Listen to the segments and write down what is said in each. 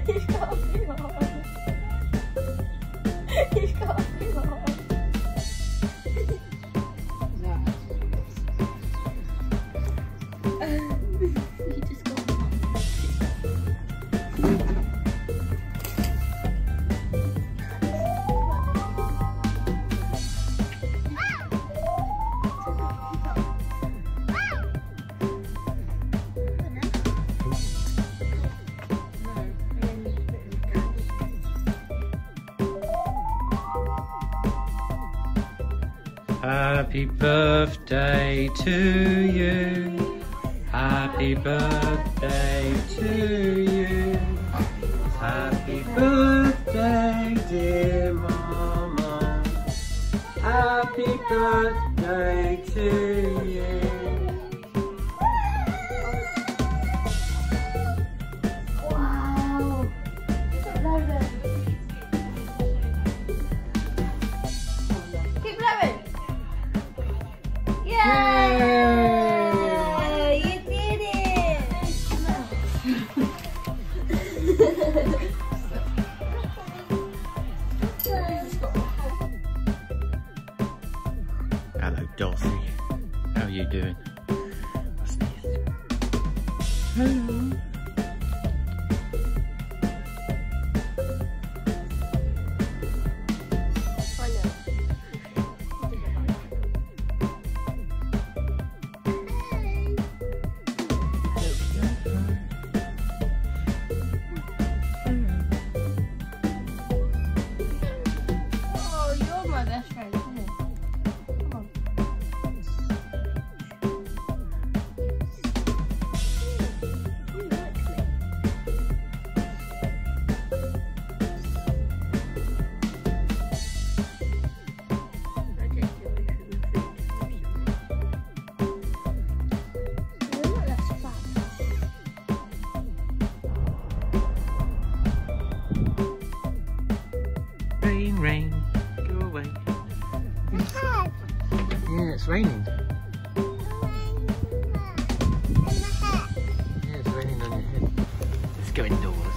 He's got me on. Happy birthday to you. Happy birthday to you. Happy birthday, dear Mama. Happy birthday to you. Hello, Dorothy. How are you doing? What's this? Hello. Rain, rain, go away. It's, yeah, it's raining. Yeah, it's raining on your head. Let's go indoors.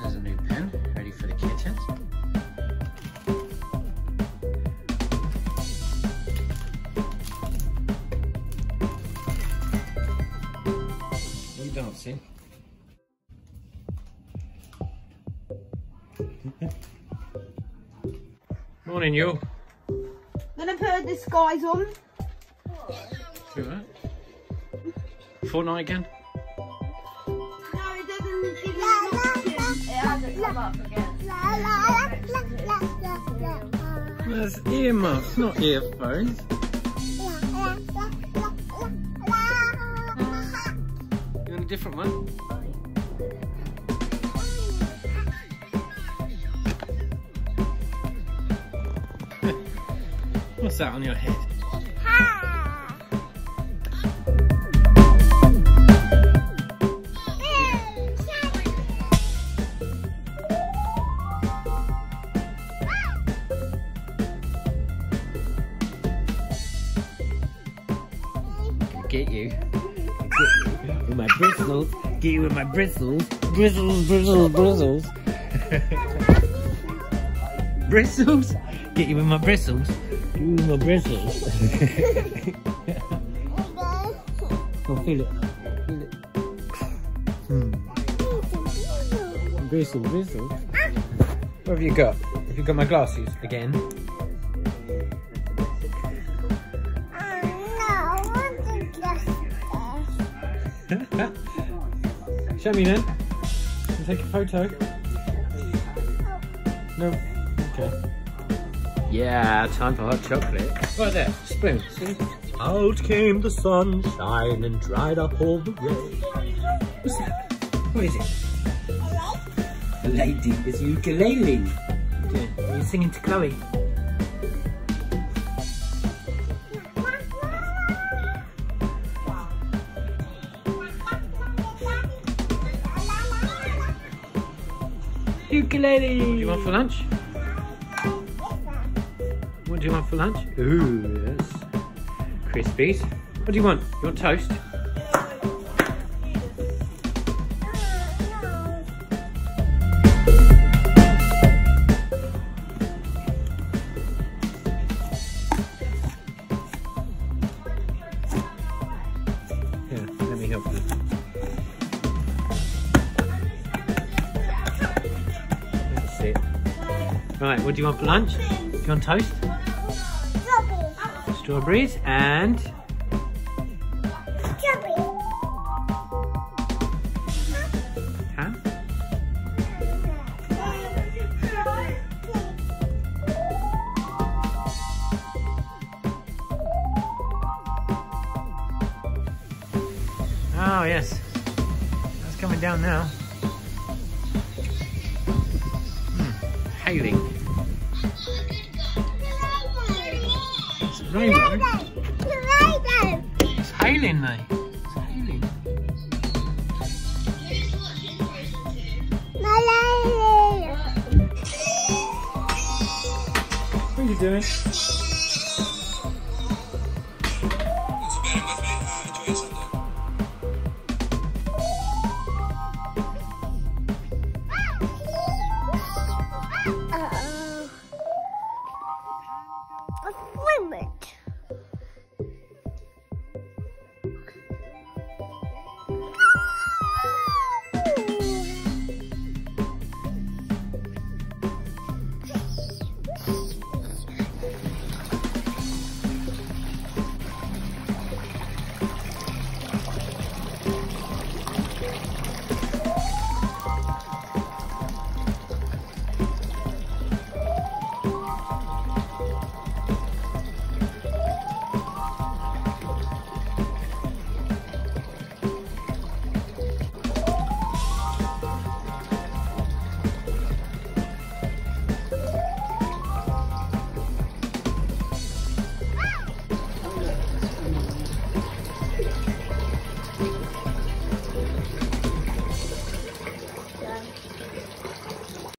There's a new pen, ready for the kittens. What are you dancing? Morning, you. Gonna put a disguise on. Fortnite again? No, it doesn't give you an option. It hasn't come up again. That's earmuffs, not earphones. You want a different one? What's that on your head? Ha! Get you with my bristles. Get you with my bristles. Bristles. Bristles? Get you with my bristles. Ooh, my bristles. Oh, feel it. Feel it. Bristle. What have you got? Have you got my glasses again? No, I want the glasses. Show me then. Can you take a photo? No. Okay. Yeah, time for hot chocolate. Right there, spoon. See? Out came the sunshine and dried up all the rain. What's that? What is it? A lady is ukulele. Okay. Are you singing to Chloe? Ukulele! What do you want for lunch? What do you want for lunch? Ooh, yes. Crispies. What do you want? You want toast? me help you. That's it. Right, what do you want for lunch? Do you want toast? Strawberries. Strawberries and... strawberries. Ham? Oh yes, that's coming down now. Hailing. It's raining. It's hailing, mate. It's hailing. What are you doing?